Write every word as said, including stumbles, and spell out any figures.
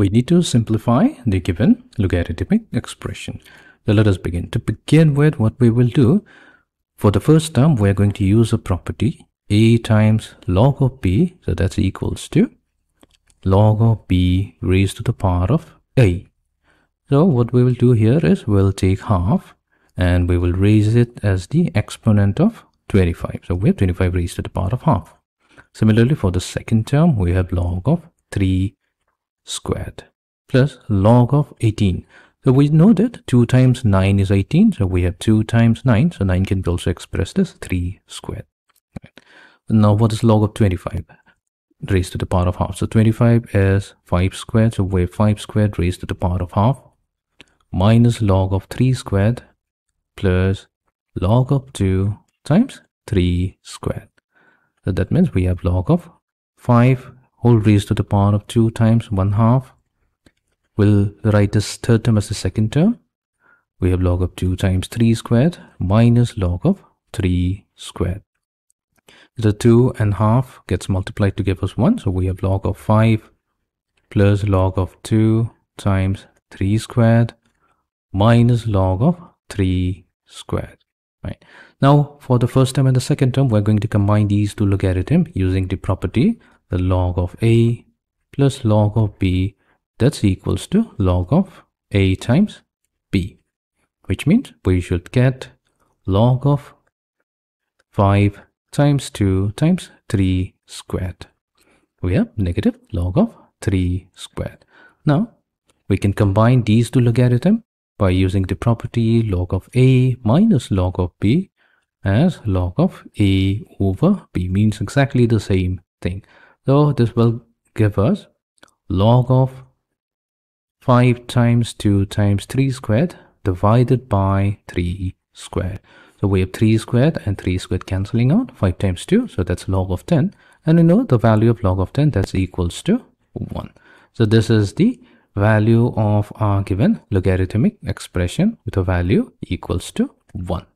we need to simplify the given logarithmic expression. So let us begin. To begin with, what we will do, for the first term, we are going to use a property a times log of b, so that's equals to log of b raised to the power of a. So what we will do here is we'll take half and we will raise it as the exponent of twenty-five. So we have twenty-five raised to the power of half. Similarly, for the second term, we have log of three squared plus log of eighteen. So we know that two times nine is eighteen. So we have two times nine. So nine can be also expressed as three squared. Right. Now what is log of twenty-five raised to the power of half? So twenty-five is five squared. So we have five squared raised to the power of half minus log of three squared plus log of two times three squared. So that means we have log of five whole raised to the power of two times one half. We'll write this third term as the second term. We have log of two times three squared minus log of three squared. The two and half gets multiplied to give us one. So we have log of five plus log of two times three squared minus log of three squared. Right. Now for the first term and the second term, we're going to combine these two logarithms using the property the log of a plus log of b, that's equals to log of a times b, which means we should get log of five times two times three squared. We have negative log of three squared. Now we can combine these two logarithms by using the property log of a minus log of b as log of a over b, means exactly the same thing. So this will give us log of five times two times three squared divided by three squared. So we have three squared and three squared cancelling out, five times two, so that's log of ten. And you know the value of log of ten, that's equals to one. So this is the value of our given logarithmic expression with a value equals to one.